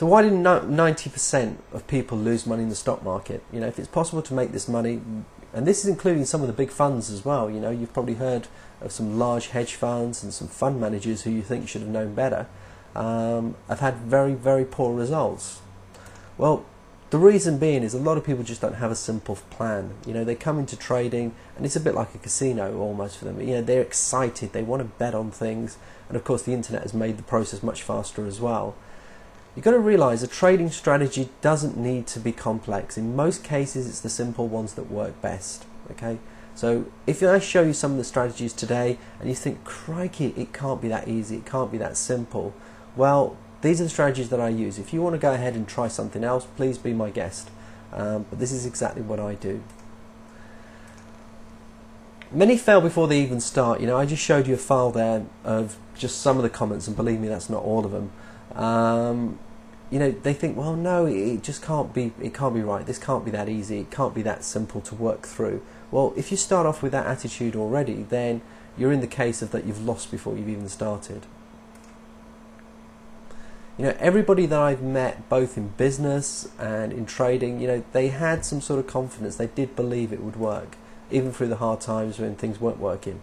So why do 90% of people lose money in the stock market? You know, if it's possible to make this money, and this is including some of the big funds as well. You know, you've probably heard of some large hedge funds and some fund managers who you think should have known better, have had very, very poor results. Well, the reason being is a lot of people just don't have a simple plan. You know, they come into trading and it's a bit like a casino almost for them. You know, they're excited, they want to bet on things, and of course the internet has made the process much faster as well. You've got to realise a trading strategy doesn't need to be complex. In most cases it's the simple ones that work best. Okay? So if I show you some of the strategies today and you think, crikey, it can't be that easy, it can't be that simple, well, these are the strategies that I use. If you want to go ahead and try something else, please be my guest. But this is exactly what I do. Many fail before they even start. You know, I just showed you a file there of just some of the comments, and believe me, that's not all of them. You know, they think, well, no, it just can't be. It can't be right. This can't be that easy. It can't be that simple to work through. Well, if you start off with that attitude already, then you're in the case of that you've lost before you've even started. You know, everybody that I've met, both in business and in trading, you know, they had some sort of confidence. They did believe it would work, even through the hard times when things weren't working.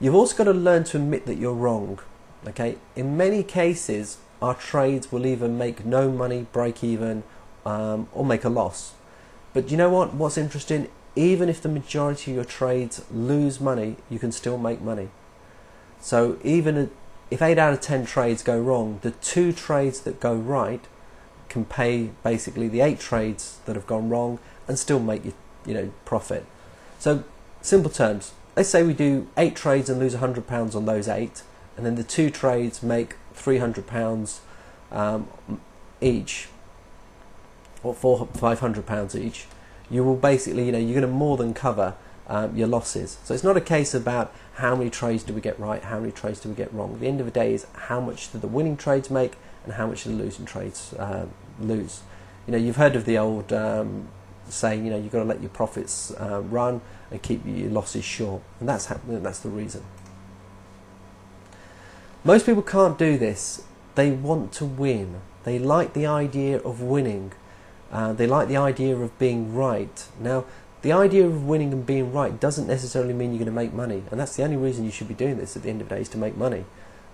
You've also got to learn to admit that you're wrong. Okay, in many cases, our trades will either make no money, break even, or make a loss. But you know what? What's interesting? Even if the majority of your trades lose money, you can still make money. So even if 8 out of 10 trades go wrong, the 2 trades that go right can pay basically the 8 trades that have gone wrong and still make you, profit. So simple terms, let's say we do 8 trades and lose £100 on those 8, and then the 2 trades make £300 each, or £500 each. You will basically, you're going to more than cover your losses. So it's not a case about how many trades do we get right, how many trades do we get wrong. At the end of the day is how much do the winning trades make and how much do the losing trades lose. You know, you've heard of the old saying, you've got to let your profits run and keep your losses short, and that's the reason. Most people can't do this. They want to win. They like the idea of winning. They like the idea of being right. Now, the idea of winning and being right doesn't necessarily mean you're going to make money, and that's the only reason you should be doing this at the end of the day, is to make money.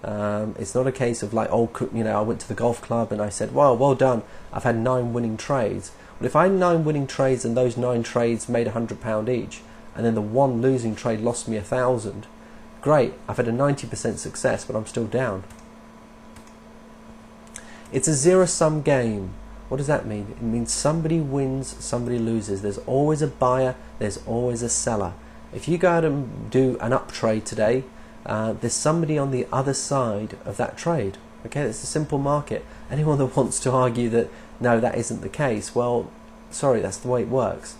It's not a case of like, oh, I went to the golf club and I said, wow, well done, I've had 9 winning trades. Well, if I had 9 winning trades and those 9 trades made £100 each, and then the 1 losing trade lost me £1,000, great, I've had a 90% success, but I'm still down. It's a zero-sum game. What does that mean? It means somebody wins, somebody loses. There's always a buyer, there's always a seller. If you go out and do an up trade today, there's somebody on the other side of that trade. Okay, it's a simple market. Anyone that wants to argue that, no, that isn't the case, well, sorry, that's the way it works.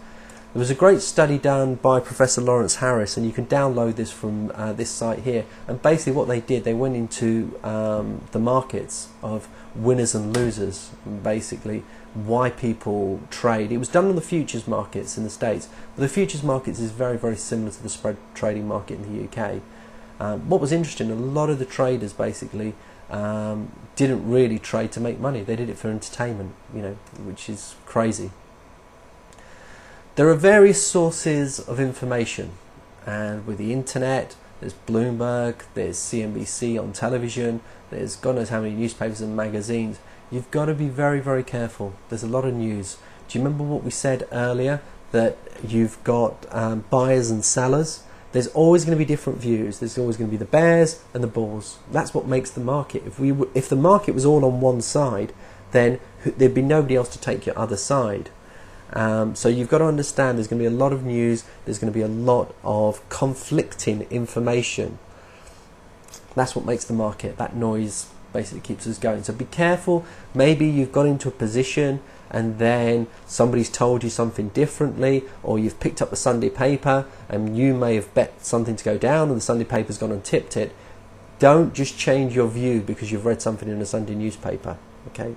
There was a great study done by Professor Lawrence Harris, and you can download this from this site here. And basically what they did, they went into the markets of winners and losers, and basically why people trade. It was done on the futures markets in the States, but the futures markets is very, very similar to the spread trading market in the UK. What was interesting, a lot of the traders basically didn't really trade to make money. They did it for entertainment, which is crazy. There are various sources of information, and with the internet, there's Bloomberg, there's CNBC on television, there's God knows how many newspapers and magazines. You've got to be very, very careful. There's a lot of news. Do you remember what we said earlier? That you've got buyers and sellers. There's always going to be different views. There's always going to be the bears and the bulls. That's what makes the market. If the market was all on one side, then there'd be nobody else to take your other side. So you've got to understand there's going to be a lot of news, there's going to be a lot of conflicting information. That's what makes the market. That noise basically keeps us going. So be careful. Maybe you've got into a position and then somebody's told you something differently, or you've picked up the Sunday paper and you may have bet something to go down and the Sunday paper's gone and tipped it. Don't just change your view because you've read something in a Sunday newspaper. Okay?